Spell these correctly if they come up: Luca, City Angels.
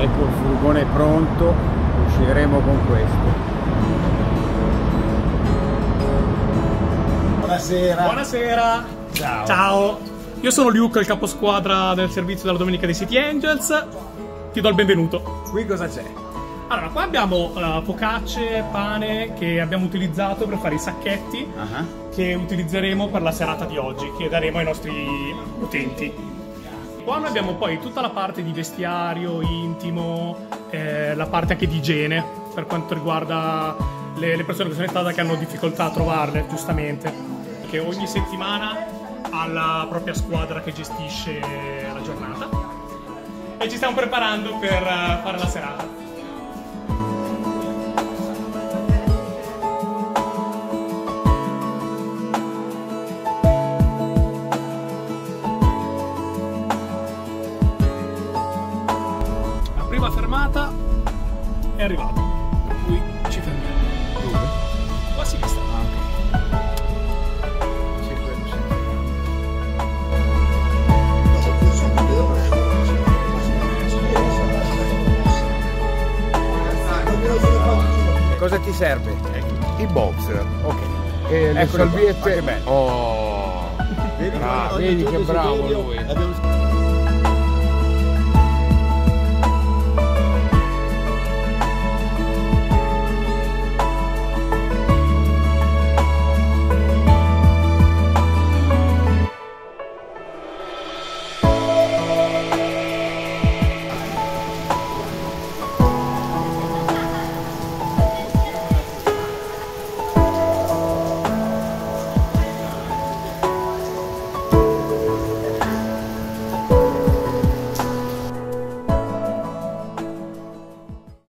Ecco il furgone pronto, usciremo con questo. Buonasera. Buonasera. Ciao. Ciao. Io sono Luca, il caposquadra del servizio della domenica dei City Angels. Ti do il benvenuto. Qui cosa c'è? Allora, qua abbiamo focacce, pane che abbiamo utilizzato per fare i sacchetti che utilizzeremo per la serata di oggi, che daremo ai nostri utenti. Qua noi abbiamo poi tutta la parte di vestiario, intimo, la parte anche di igiene per quanto riguarda le persone che sono in strada che hanno difficoltà a trovarle, giustamente. Perché ogni settimana ha la propria squadra che gestisce la giornata e ci stiamo preparando per fare la serata. La fermata è arrivata, per cui ci fermiamo. Dove? Qua a sinistra. Cosa ti serve? Ecco. I boxer. Ok. Le salviette. Oh, vedi che bravo lui.